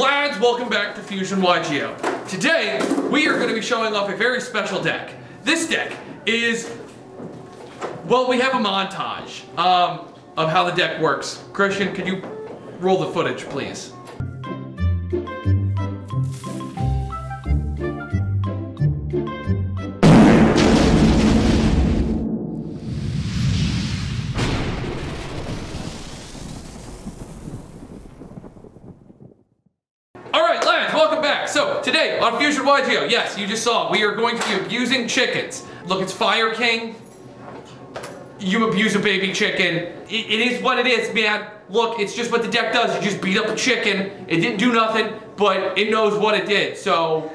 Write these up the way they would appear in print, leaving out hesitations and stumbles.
Lads, welcome back to Fusion YGO. Today, we are going to be showing off a very special deck. This deck is, well, we have a montage of how the deck works. Christian, could you roll the footage, please? On Fusion YGO, yes, you just saw, we are going to be abusing chickens. Look, it's Fire King. You abuse a baby chicken. It is what it is, man. Look, it's just what the deck does. You just beat up a chicken. It didn't do nothing, but it knows what it did. So,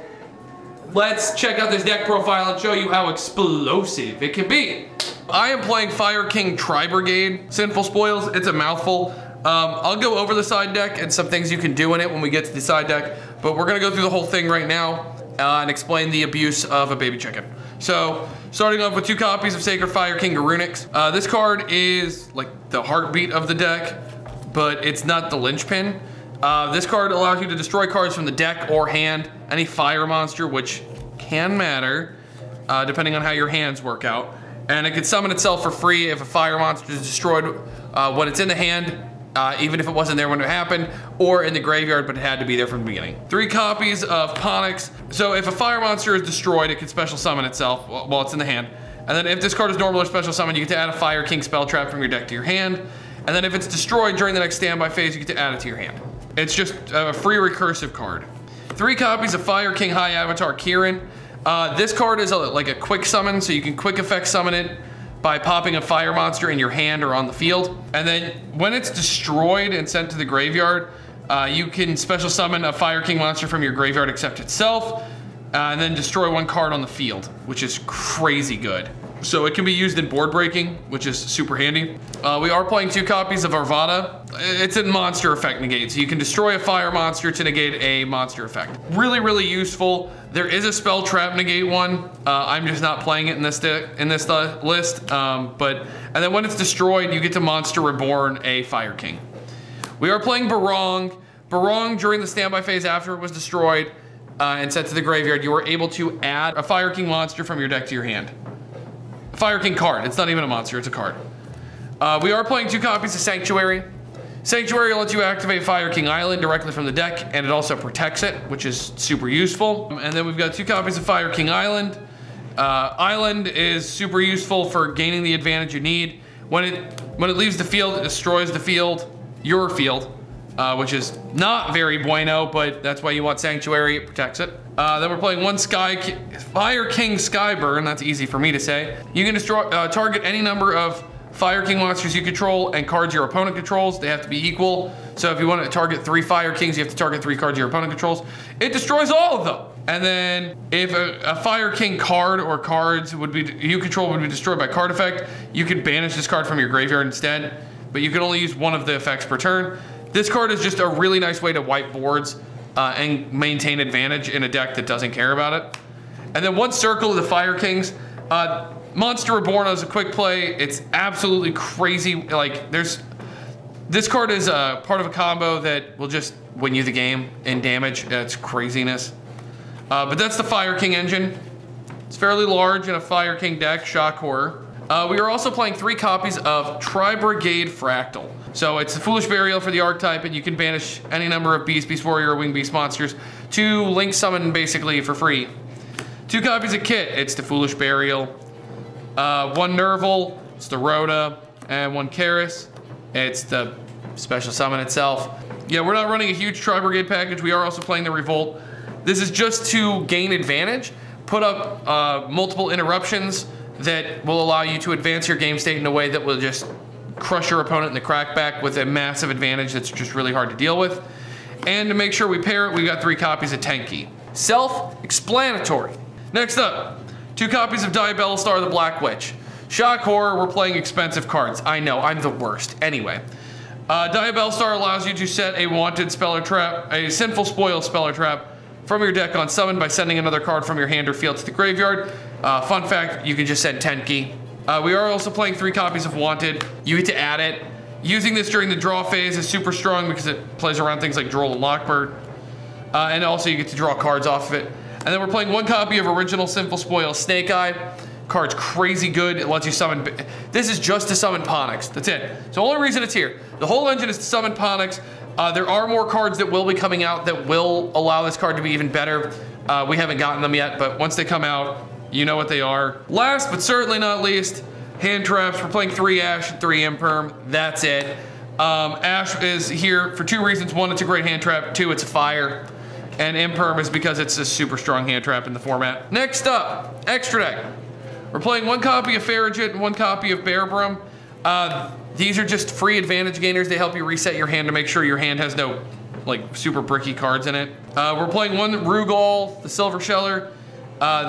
let's check out this deck profile and show you how explosive it can be. I am playing Fire King Tri Brigade, Sinful Spoils. It's a mouthful. I'll go over the side deck and some things you can do in it when we get to the side deck, but we're gonna go through the whole thing right now and explain the abuse of a baby chicken. So, starting off with two copies of Sacred Fire King Garunix. This card is like the heartbeat of the deck, but it's not the linchpin. This card allows you to destroy cards from the deck or hand, any fire monster, which can matter, depending on how your hands work out. And it can summon itself for free if a fire monster is destroyed when it's in the hand, even if it wasn't there when it happened, or in the graveyard, but it had to be there from the beginning. Three copies of Ponix. So if a fire monster is destroyed, it can special summon itself while it's in the hand. And then if this card is normal or special summon, you get to add a Fire King spell trap from your deck to your hand. And then if it's destroyed during the next standby phase, you get to add it to your hand. It's just a free recursive card. Three copies of Fire King High Avatar Kirin. This card is like a quick summon, so you can quick effect summon it by popping a fire monster in your hand or on the field. And then when it's destroyed and sent to the graveyard, you can special summon a Fire King monster from your graveyard except itself, and then destroy one card on the field, which is crazy good. So it can be used in board breaking, which is super handy. We are playing two copies of Arvada. It's in monster effect negate, so you can destroy a fire monster to negate a monster effect. Really, really useful. There is a spell trap negate one. I'm just not playing it in this list. And then when it's destroyed, you get to monster reborn a Fire King. We are playing Barong. Barong, during the standby phase after it was destroyed and sent to the graveyard, you were able to add a Fire King monster from your deck to your hand. Fire King card. It's not even a monster, it's a card. We are playing two copies of Sanctuary. Sanctuary lets you activate Fire King Island directly from the deck, and it also protects it, which is super useful. And then we've got two copies of Fire King Island. Island is super useful for gaining the advantage you need. When it leaves the field, it destroys the field, your field, which is not very bueno, but that's why you want Sanctuary, it protects it. Then we're playing one Fire King Skyburn, that's easy for me to say. You can destroy, target any number of Fire King monsters you control and cards your opponent controls. They have to be equal. So if you want to target three Fire Kings, you have to target three cards your opponent controls. It destroys all of them. And then if a Fire King card or cards you control would be destroyed by card effect, you could banish this card from your graveyard instead, but you can only use one of the effects per turn. This card is just a really nice way to wipe boards and maintain advantage in a deck that doesn't care about it. And then one Circle of the Fire Kings. Monster Reborn is a quick play. It's absolutely crazy. Like, this card is part of a combo that will just win you the game in damage. It's craziness. But that's the Fire King engine. It's fairly large in a Fire King deck, shock horror. We are also playing three copies of Tri Brigade Fractal. So it's the Foolish Burial for the archetype, and you can banish any number of Beast, Beast Warrior, or Wing Beast monsters to Link Summon basically for free. Two copies of Kit, it's the Foolish Burial. One Nerval, it's the Rhoda, and one Karis, it's the Special Summon itself. Yeah, we're not running a huge Tri Brigade package, we are also playing the Revolt. This is just to gain advantage, put up multiple interruptions, that will allow you to advance your game state in a way that will just crush your opponent in the crackback with a massive advantage that's just really hard to deal with. And to make sure we pair it, we got three copies of Tenki. Self-explanatory. Next up, two copies of Diabellstar the Black Witch. Shock horror, we're playing expensive cards. I know, I'm the worst. Anyway, Diabellstar allows you to set a Wanted spell or trap, a Sinful Spoils spell or trap from your deck on summon by sending another card from your hand or field to the graveyard. Fun fact, you can just send Tenki. We are also playing three copies of Wanted. You get to add it. Using this during the draw phase is super strong because it plays around things like Droll and Lockbird. And also you get to draw cards off of it. And then we're playing one copy of Original Simple Spoil Snake Eye. Card's crazy good. It lets you summon. This is just to summon Ponix. That's it. So the only reason it's here. The whole engine is to summon Ponix. There are more cards that will be coming out that will allow this card to be even better. We haven't gotten them yet, but once they come out, you know what they are. Last but certainly not least, hand traps. We're playing 3 Ash and 3 Imperm. That's it. Ash is here for two reasons. One, it's a great hand trap. Two, it's a fire. And Imperm is because it's a super strong hand trap in the format. Next up, extra deck. We're playing one copy of Farajit and one copy of Bearbrum. These are just free advantage gainers. They help you reset your hand to make sure your hand has no like super bricky cards in it. We're playing one Rugal, the Silver Sheller.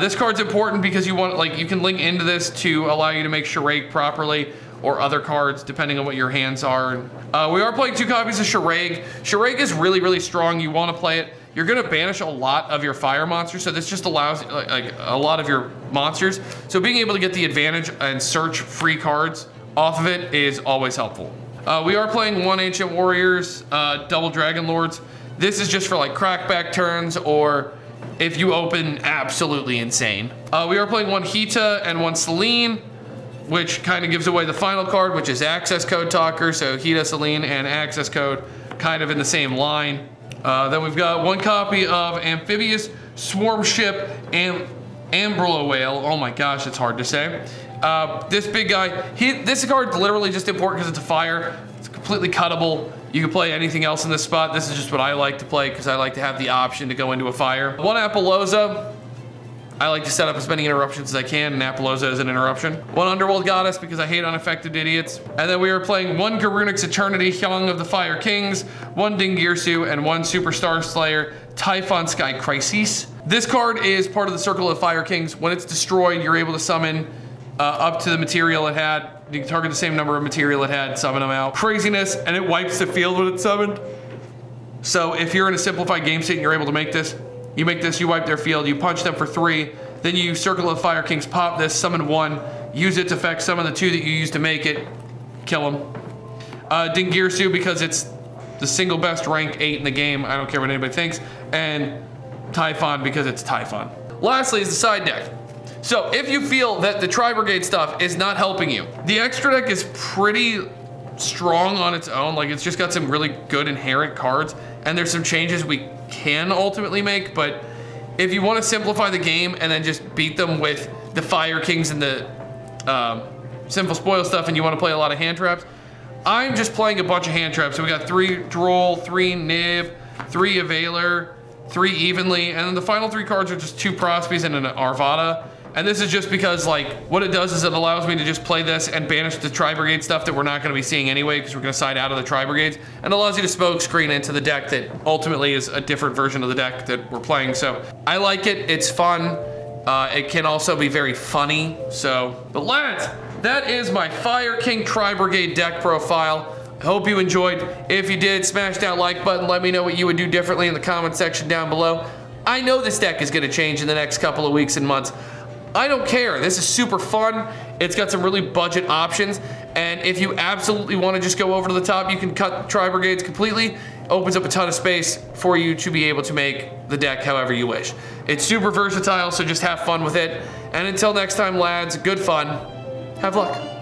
This card's important because you want, like, you can link into this to allow you to make Shuraig properly or other cards depending on what your hands are. We are playing two copies of Shuraig. Shuraig is really, really strong. You want to play it. You're gonna banish a lot of your fire monsters, so this just allows like a lot of your monsters. So being able to get the advantage and search free cards off of it is always helpful. We are playing one Ancient Warriors, Double Dragon Lords. This is just for like crackback turns or if you open absolutely insane. We are playing one Hita and one Selene, which kind of gives away the final card, which is Access Code Talker. So Hita, Selene, and Access Code kind of in the same line. Then we've got one copy of Amphibious, Swarm Ship, and Ambrola Whale. Oh my gosh, it's hard to say. This big guy, this card's literally just important because it's a fire. It's completely cuttable. You can play anything else in this spot. This is just what I like to play because I like to have the option to go into a fire. One Appaloosa. I like to set up as many interruptions as I can, and Appaloosa is an interruption. One Underworld Goddess, because I hate unaffected idiots. And then we are playing one Garunix Eternity, Hyung of the Fire Kings, one Dingirsu, and one Superstar Slayer, Typhon Sky Crisis. This card is part of the Circle of the Fire Kings. When it's destroyed, you're able to summon up to the material it had. You can target the same number of material it had, summon them out. Craziness, and it wipes the field when it's summoned. So if you're in a simplified game state and you're able to make this, you make this, you wipe their field, you punch them for 3, then you Circle of Fire Kings, pop this, summon 1, use its effect, summon the 2 that you used to make it, kill them. Dingirsu, because it's the single best rank 8 in the game, I don't care what anybody thinks, and Typhon, because it's Typhon. Lastly is the side deck. So if you feel that the Tri Brigade stuff is not helping you, the extra deck is pretty strong on its own, like it's just got some really good inherent cards, and there's some changes we can ultimately make, but if you want to simplify the game and then just beat them with the Fire Kings and the Sinful Spoil stuff, and you want to play a lot of hand traps, I'm just playing a bunch of hand traps. So we got 3 Droll, 3 Nib, 3 Availer, 3 Evenly, and then the final 3 cards are just 2 Prospies and an Arvada. And this is just because, like, what it does is it allows me to just play this and banish the Tri Brigade stuff that we're not going to be seeing anyway because we're going to side out of the Tri Brigades, and allows you to smoke screen into the deck that ultimately is a different version of the deck that we're playing. So I like it. It's fun. It can also be very funny. So, but lads, that is my Fire King Tri Brigade deck profile. I hope you enjoyed. If you did, smash that like button. Let me know what you would do differently in the comment section down below. I know this deck is going to change in the next couple of weeks and months. I don't care. This is super fun. It's got some really budget options. And if you absolutely want to just go over to the top, you can cut the Tri Brigades completely. It opens up a ton of space for you to be able to make the deck however you wish. It's super versatile, so just have fun with it. And until next time, lads, good fun. Have luck.